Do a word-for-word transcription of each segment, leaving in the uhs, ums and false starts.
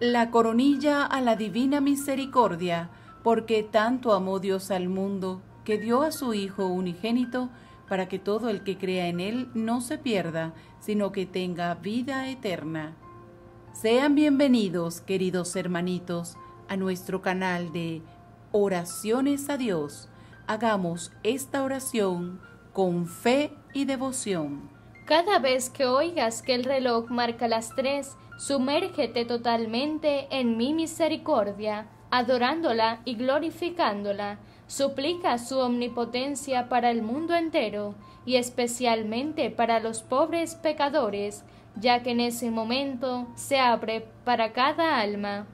la coronilla a la Divina Misericordia, porque tanto amó Dios al mundo, que dio a su Hijo unigénito, para que todo el que crea en Él no se pierda, sino que tenga vida eterna. Sean bienvenidos, queridos hermanitos, a nuestro canal de Oraciones a Dios. Hagamos esta oración con fe y devoción. Cada vez que oigas que el reloj marca las tres, sumérgete totalmente en mi misericordia, adorándola y glorificándola. Suplica su omnipotencia para el mundo entero y especialmente para los pobres pecadores, ya que en ese momento se abre para cada alma.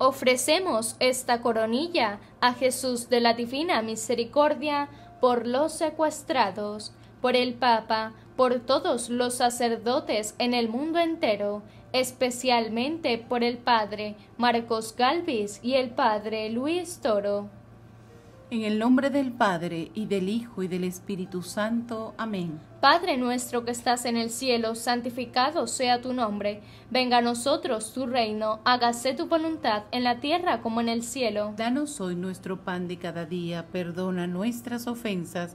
Ofrecemos esta coronilla a Jesús de la Divina Misericordia por los secuestrados, por el Papa, por todos los sacerdotes en el mundo entero, especialmente por el Padre Marcos Galvis y el Padre Luis Toro. En el nombre del Padre, y del Hijo, y del Espíritu Santo. Amén. Padre nuestro que estás en el cielo, santificado sea tu nombre. Venga a nosotros tu reino, hágase tu voluntad en la tierra como en el cielo. Danos hoy nuestro pan de cada día, perdona nuestras ofensas,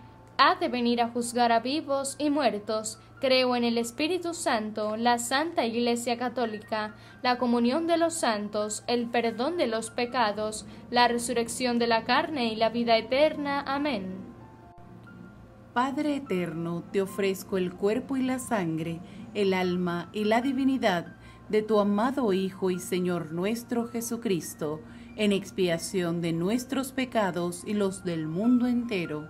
ha de venir a juzgar a vivos y muertos. Creo en el Espíritu Santo, la Santa Iglesia Católica, la comunión de los santos, el perdón de los pecados, la resurrección de la carne y la vida eterna. Amén. Padre eterno, te ofrezco el cuerpo y la sangre, el alma y la divinidad de tu amado Hijo y Señor nuestro Jesucristo, en expiación de nuestros pecados y los del mundo entero,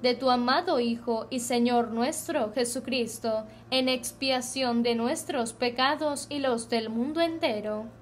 de tu amado Hijo y Señor nuestro Jesucristo, en expiación de nuestros pecados y los del mundo entero.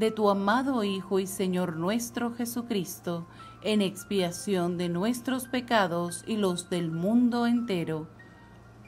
de tu amado Hijo y Señor nuestro Jesucristo, en expiación de nuestros pecados y los del mundo entero.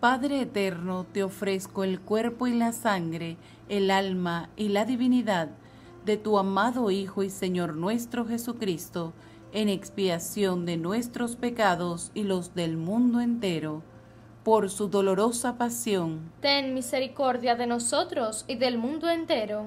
Padre eterno, te ofrezco el cuerpo y la sangre, el alma y la divinidad de tu amado Hijo y Señor nuestro Jesucristo, en expiación de nuestros pecados y los del mundo entero. Por su dolorosa pasión, ten misericordia de nosotros y del mundo entero.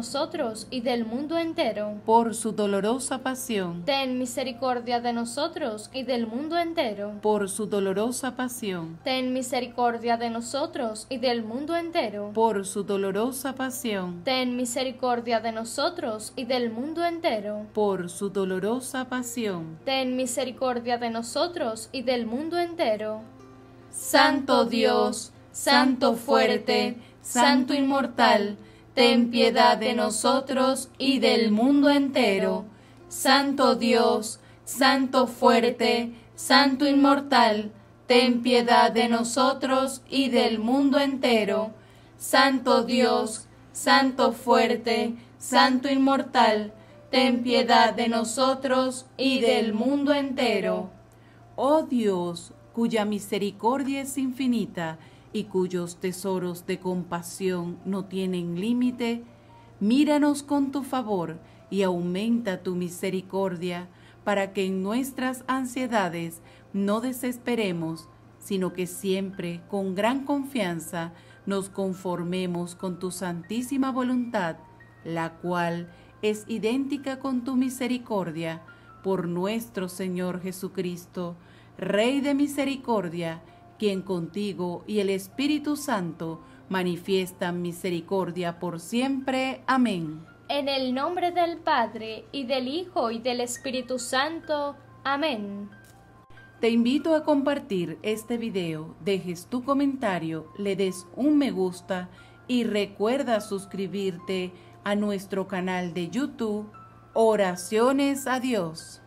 nosotros y del mundo entero. Por su dolorosa pasión, ten misericordia de nosotros y del mundo entero. Por su dolorosa pasión, ten misericordia de nosotros y del mundo entero. Por su dolorosa pasión, ten misericordia de nosotros y del mundo entero. Por su dolorosa pasión, ten misericordia de nosotros y del mundo entero. Santo Dios, Santo fuerte, Santo inmortal, ten piedad de nosotros y del mundo entero. Santo Dios, Santo fuerte, Santo inmortal, ten piedad de nosotros y del mundo entero. Santo Dios, Santo fuerte, Santo inmortal, ten piedad de nosotros y del mundo entero. Oh Dios, cuya misericordia es infinita y cuyos tesoros de compasión no tienen límite, míranos con tu favor y aumenta tu misericordia, para que en nuestras ansiedades no desesperemos, sino que siempre, con gran confianza, nos conformemos con tu santísima voluntad, la cual es idéntica con tu misericordia, por nuestro Señor Jesucristo, Rey de misericordia, quien contigo y el Espíritu Santo manifiestan misericordia por siempre. Amén. En el nombre del Padre, y del Hijo, y del Espíritu Santo. Amén. Te invito a compartir este video, dejes tu comentario, le des un me gusta y recuerda suscribirte a nuestro canal de YouTube, Oraciones a Dios.